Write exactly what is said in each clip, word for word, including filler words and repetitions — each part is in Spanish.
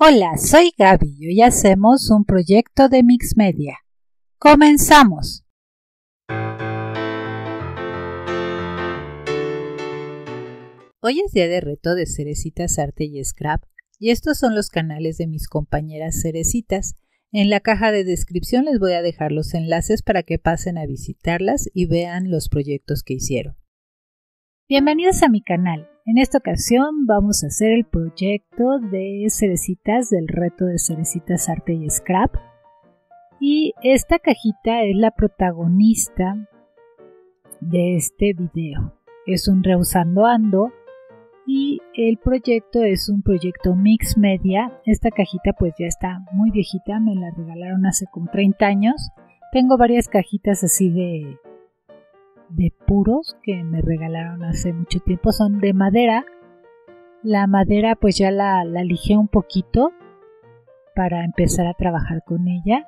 Hola, soy Gaby y hoy hacemos un proyecto de Mixmedia. ¡Comenzamos! Hoy es día de reto de Cerecitas Arte y Scrap y estos son los canales de mis compañeras Cerecitas. En la caja de descripción les voy a dejar los enlaces para que pasen a visitarlas y vean los proyectos que hicieron. Bienvenidos a mi canal. En esta ocasión vamos a hacer el proyecto de Cerecitas, del reto de Cerecitas Arte y Scrap. Y esta cajita es la protagonista de este video. Es un Rehusando Ando y el proyecto es un proyecto Mix Media. Esta cajita pues ya está muy viejita, me la regalaron hace como treinta años. Tengo varias cajitas así de... de puros que me regalaron hace mucho tiempo, son de madera. La madera pues ya la, la lijé un poquito para empezar a trabajar con ella,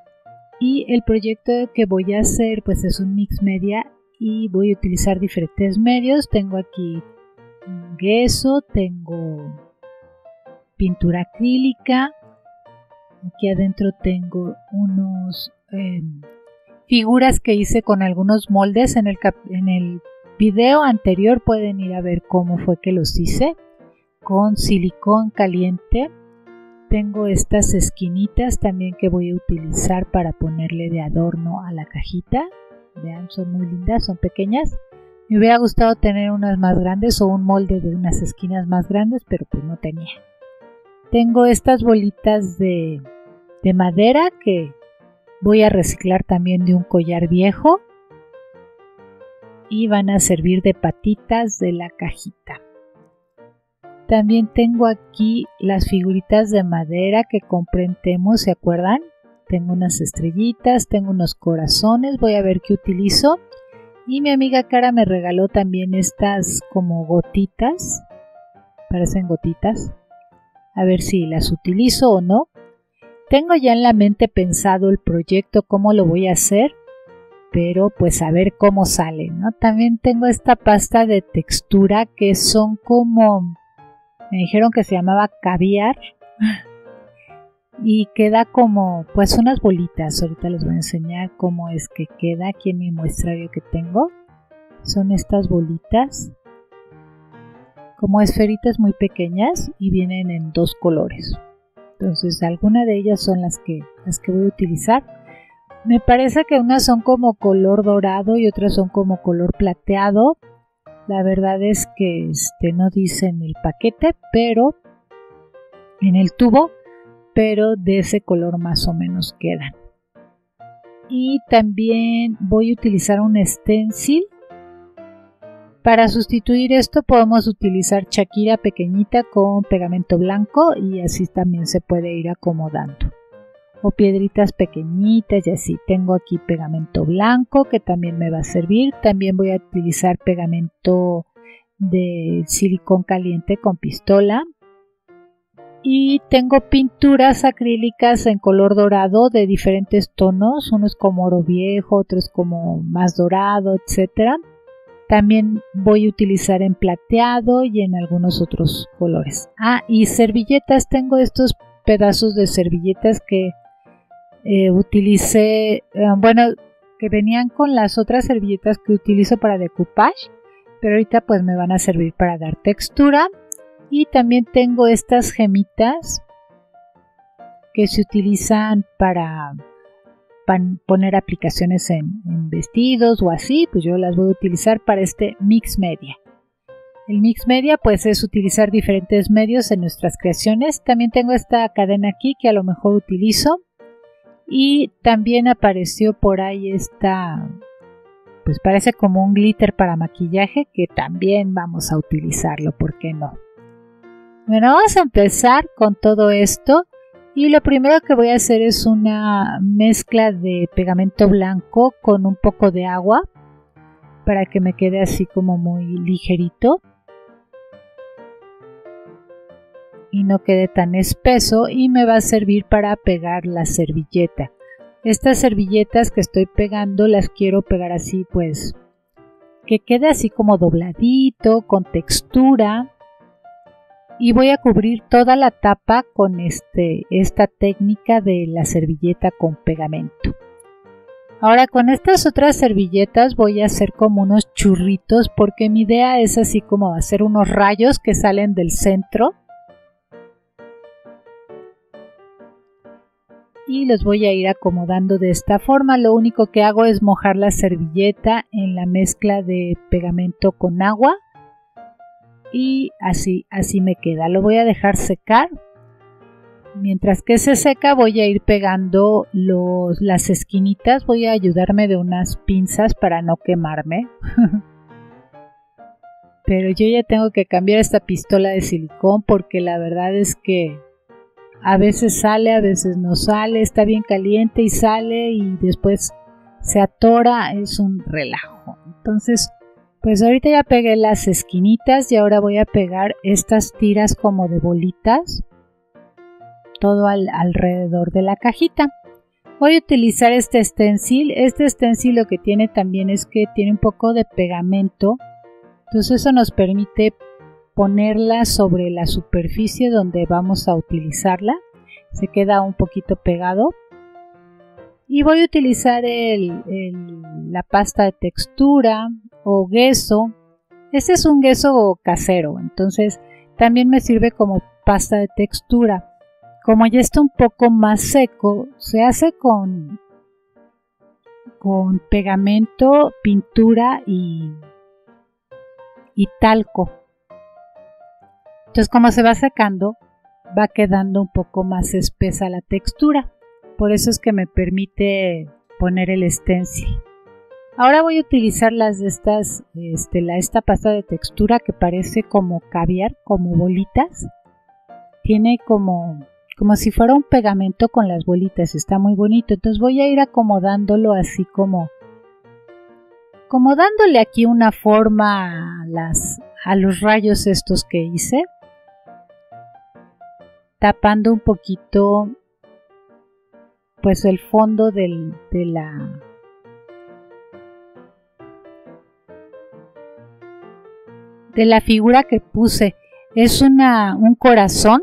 y el proyecto que voy a hacer pues es un mix media y voy a utilizar diferentes medios. Tengo aquí yeso, tengo pintura acrílica, aquí adentro tengo unos eh, figuras que hice con algunos moldes. En el, cap en el video anterior pueden ir a ver cómo fue que los hice con silicón caliente. Tengo estas esquinitas también que voy a utilizar para ponerle de adorno a la cajita. Vean, son muy lindas, son pequeñas. Me hubiera gustado tener unas más grandes o un molde de unas esquinas más grandes, pero pues no tenía. Tengo estas bolitas de, de madera que voy a reciclar también de un collar viejo y van a servir de patitas de la cajita. También tengo aquí las figuritas de madera que compré en Temu, ¿se acuerdan? Tengo unas estrellitas, tengo unos corazones, voy a ver qué utilizo. Y mi amiga Cara me regaló también estas como gotitas, parecen gotitas, a ver si las utilizo o no. Tengo ya en la mente pensado el proyecto, cómo lo voy a hacer, pero pues a ver cómo sale, ¿no? También tengo esta pasta de textura que son como, me dijeron que se llamaba caviar, y queda como pues unas bolitas. Ahorita les voy a enseñar cómo es que queda aquí en mi muestrario que tengo. Son estas bolitas, como esferitas muy pequeñas y vienen en dos colores. Entonces alguna de ellas son las que, las que voy a utilizar. Me parece que unas son como color dorado y otras son como color plateado. La verdad es que este, no dice en el paquete, pero en el tubo, pero de ese color más o menos quedan. Y también voy a utilizar un stencil. Para sustituir esto podemos utilizar chaquira pequeñita con pegamento blanco y así también se puede ir acomodando. O piedritas pequeñitas y así. Tengo aquí pegamento blanco que también me va a servir. También voy a utilizar pegamento de silicón caliente con pistola. Y tengo pinturas acrílicas en color dorado de diferentes tonos. Uno es como oro viejo, otro es como más dorado, etcétera. También voy a utilizar en plateado y en algunos otros colores. Ah, y servilletas. Tengo estos pedazos de servilletas que eh, utilicé, eh, bueno, que venían con las otras servilletas que utilizo para decoupage, pero ahorita pues me van a servir para dar textura. Y también tengo estas gemitas que se utilizan para... poner aplicaciones en, en vestidos o así, pues yo las voy a utilizar para este mix media. El mix media pues es utilizar diferentes medios en nuestras creaciones. También tengo esta cadena aquí que a lo mejor utilizo, y también apareció por ahí esta, pues parece como un glitter para maquillaje, que también vamos a utilizarlo, ¿por qué no? Bueno, vamos a empezar con todo esto. Y lo primero que voy a hacer es una mezcla de pegamento blanco con un poco de agua para que me quede así como muy ligerito y no quede tan espeso, y me va a servir para pegar la servilleta. Estas servilletas que estoy pegando las quiero pegar así pues que quede así como dobladito, con textura. y voy a cubrir toda la tapa con este, esta técnica de la servilleta con pegamento. Ahora con estas otras servilletas voy a hacer como unos churritos, porque mi idea es así como hacer unos rayos que salen del centro. Y los voy a ir acomodando de esta forma. Lo único que hago es mojar la servilleta en la mezcla de pegamento con agua. Y así, así me queda. Lo voy a dejar secar. Mientras que se seca voy a ir pegando los, las esquinitas. Voy a ayudarme de unas pinzas para no quemarme. Pero yo ya tengo que cambiar esta pistola de silicón, porque la verdad es que a veces sale, a veces no sale. Está bien caliente y sale y después se atora. Es un relajo. Entonces, pues ahorita ya pegué las esquinitas y ahora voy a pegar estas tiras como de bolitas. Todo al, alrededor de la cajita. Voy a utilizar este stencil. Este stencil lo que tiene también es que tiene un poco de pegamento. Entonces eso nos permite ponerla sobre la superficie donde vamos a utilizarla. Se queda un poquito pegado. Y voy a utilizar el, el, la pasta de textura o gesso. Este es un gesso casero, entonces también me sirve como pasta de textura. Como ya está un poco más seco, se hace con, con pegamento, pintura y, y talco. Entonces como se va secando, va quedando un poco más espesa la textura. Por eso es que me permite poner el stencil. Ahora voy a utilizar las de estas, este, la, esta pasta de textura que parece como caviar, como bolitas. Tiene como... como si fuera un pegamento con las bolitas, está muy bonito. Entonces voy a ir acomodándolo así como, como dándole aquí una forma a, las, a los rayos estos que hice. Tapando un poquito pues el fondo del, de la... de la figura que puse. Es una, un corazón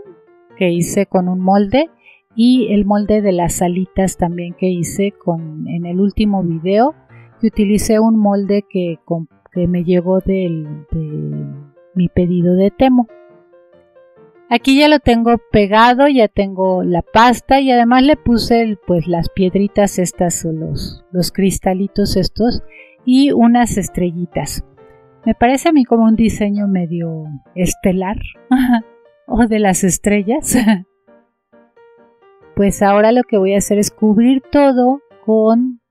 que hice con un molde, y el molde de las alitas también que hice con, en el último video, que utilicé un molde que, con, que me llegó del, de mi pedido de Temu. Aquí ya lo tengo pegado, ya tengo la pasta y además le puse el, pues las piedritas estas, los, los cristalitos estos y unas estrellitas. Me parece a mí como un diseño medio estelar. O de las estrellas. Pues ahora lo que voy a hacer es cubrir todo con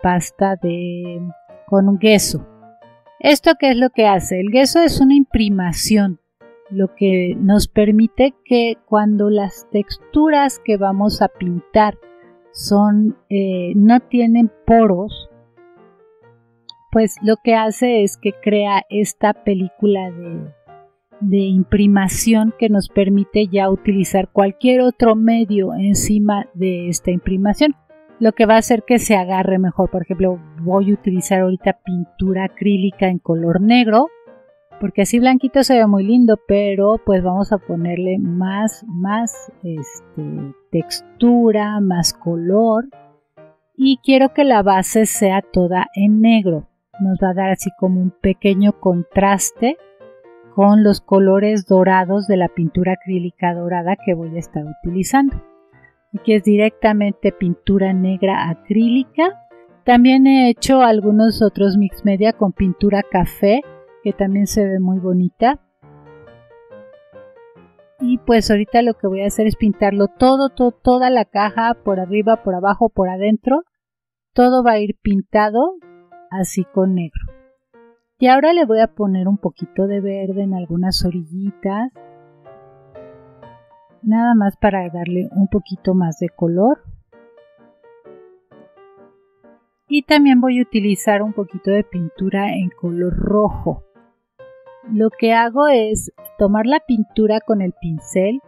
pasta de... con un gesso. ¿Esto qué es lo que hace? El gesso es una imprimación, lo que nos permite que cuando las texturas que vamos a pintar son eh, no tienen poros, pues lo que hace es que crea esta película de... de imprimación que nos permite ya utilizar cualquier otro medio encima de esta imprimación, lo que va a hacer que se agarre mejor. Por ejemplo, voy a utilizar ahorita pintura acrílica en color negro, porque así blanquito se ve muy lindo, pero pues vamos a ponerle más, más este, textura, más color, y quiero que la base sea toda en negro. Nos va a dar así como un pequeño contraste con los colores dorados de la pintura acrílica dorada que voy a estar utilizando. Aquí es directamente pintura negra acrílica. También he hecho algunos otros mix media con pintura café, que también se ve muy bonita. Y pues ahorita lo que voy a hacer es pintarlo todo, todo toda la caja, por arriba, por abajo, por adentro. Todo va a ir pintado así con negro. Y ahora le voy a poner un poquito de verde en algunas orillitas, nada más para darle un poquito más de color. Y también voy a utilizar un poquito de pintura en color rojo. Lo que hago es tomar la pintura con el pincel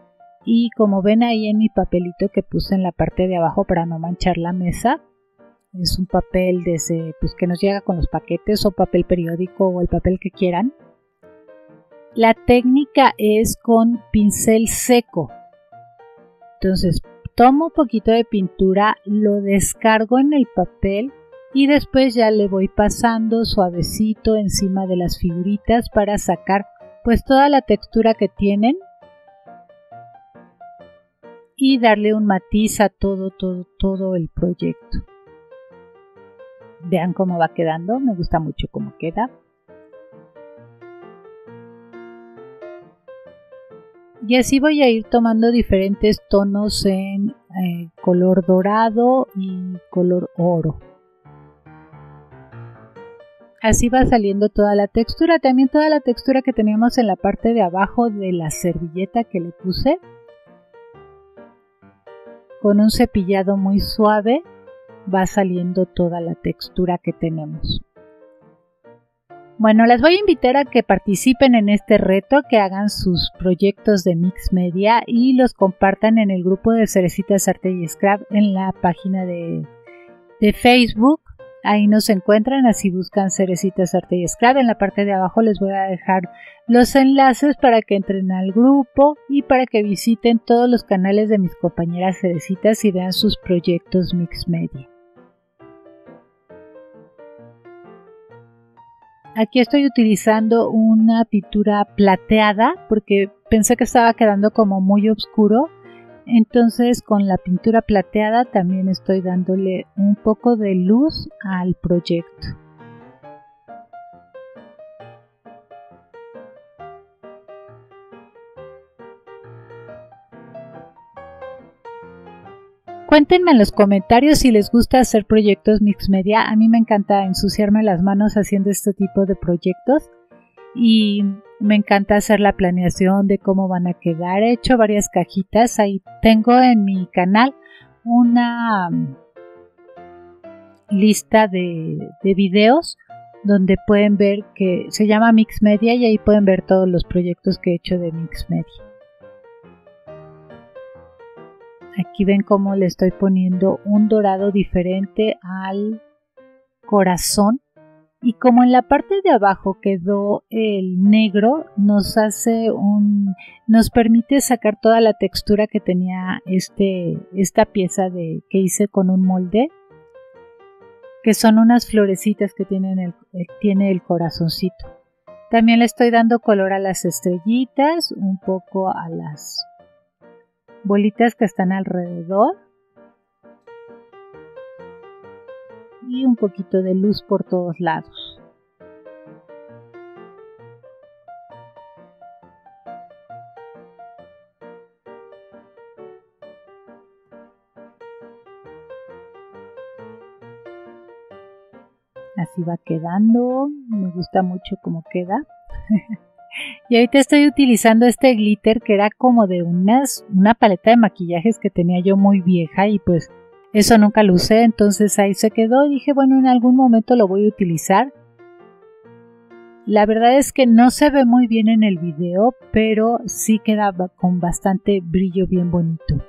y, como ven ahí en mi papelito que puse en la parte de abajo para no manchar la mesa, es un papel de ese, pues, que nos llega con los paquetes, o papel periódico, o el papel que quieran. La técnica es con pincel seco. Entonces tomo un poquito de pintura, lo descargo en el papel y después ya le voy pasando suavecito encima de las figuritas para sacar pues toda la textura que tienen y darle un matiz a todo, todo, todo el proyecto. Vean cómo va quedando, me gusta mucho cómo queda. Y así voy a ir tomando diferentes tonos en eh, color dorado y color oro. Así va saliendo toda la textura, también toda la textura que tenemos en la parte de abajo de la servilleta que le puse. Con un cepillado muy suave va saliendo toda la textura que tenemos. Bueno, las voy a invitar a que participen en este reto, que hagan sus proyectos de Mix Media y los compartan en el grupo de Cerecitas Arte y Scrap en la página de, de Facebook. Ahí nos encuentran, así buscan Cerecitas Arte y Scrap. En la parte de abajo les voy a dejar los enlaces para que entren al grupo y para que visiten todos los canales de mis compañeras Cerecitas y vean sus proyectos Mix Media. Aquí estoy utilizando una pintura plateada porque pensé que estaba quedando como muy oscuro. Entonces con la pintura plateada también estoy dándole un poco de luz al proyecto. Cuéntenme en los comentarios si les gusta hacer proyectos Mix Media. A mí me encanta ensuciarme las manos haciendo este tipo de proyectos y me encanta hacer la planeación de cómo van a quedar. He hecho varias cajitas, ahí tengo en mi canal una lista de, de videos donde pueden ver que se llama Mix Media y ahí pueden ver todos los proyectos que he hecho de Mix Media. Aquí ven cómo le estoy poniendo un dorado diferente al corazón y como en la parte de abajo quedó el negro, nos hace un, nos permite sacar toda la textura que tenía este, esta pieza de, que hice con un molde, que son unas florecitas que tienen el, tiene el corazoncito. También le estoy dando color a las estrellitas, un poco a las bolitas que están alrededor y un poquito de luz por todos lados. Así va quedando, me gusta mucho cómo queda. Y ahorita estoy utilizando este glitter que era como de unas, una paleta de maquillajes que tenía yo muy vieja y pues eso nunca lo usé, entonces ahí se quedó y dije, bueno, en algún momento lo voy a utilizar. La verdad es que no se ve muy bien en el video, pero sí queda con bastante brillo bien bonito.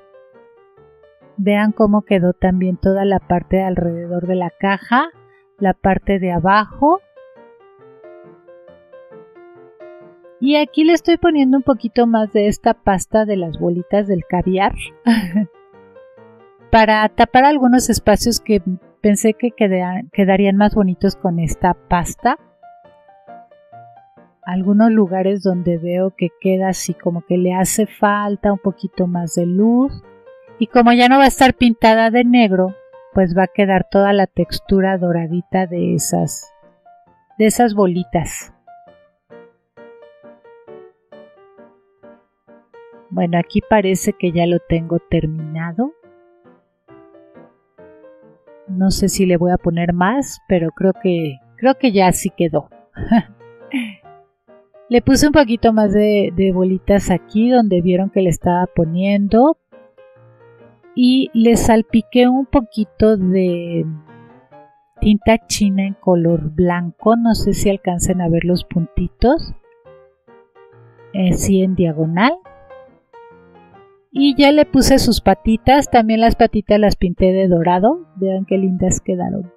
Vean cómo quedó también toda la parte de alrededor de la caja, la parte de abajo. Y aquí le estoy poniendo un poquito más de esta pasta de las bolitas del caviar para tapar algunos espacios que pensé que quedarían, quedarían más bonitos con esta pasta. Algunos lugares donde veo que queda así como que le hace falta un poquito más de luz. Y como ya no va a estar pintada de negro, pues va a quedar toda la textura doradita de esas, de esas bolitas. Bueno, aquí parece que ya lo tengo terminado. No sé si le voy a poner más, pero creo que, creo que ya sí quedó. Le puse un poquito más de, de bolitas aquí donde vieron que le estaba poniendo. Y le salpiqué un poquito de tinta china en color blanco. No sé si alcancen a ver los puntitos. Así en diagonal. Y ya le puse sus patitas, también las patitas las pinté de dorado, vean qué lindas quedaron.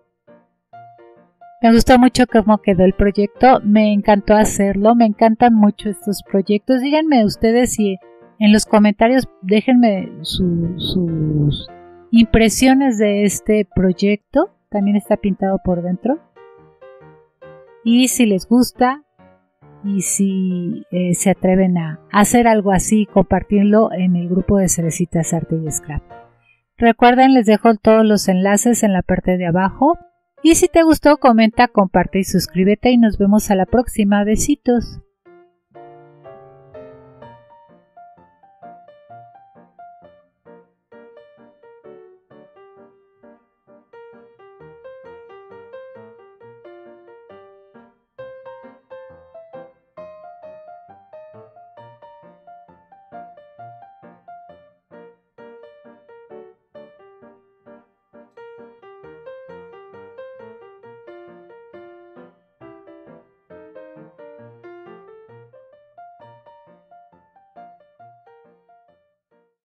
Me gustó mucho cómo quedó el proyecto, me encantó hacerlo, me encantan mucho estos proyectos. Díganme ustedes, si en los comentarios déjenme su, sus impresiones de este proyecto. También está pintado por dentro. Y si les gusta y si eh, se atreven a hacer algo así, compartirlo en el grupo de Cerecitas Arte y Scrap. Recuerden, les dejo todos los enlaces en la parte de abajo. Y si te gustó, comenta, comparte y suscríbete y nos vemos a la próxima. Besitos.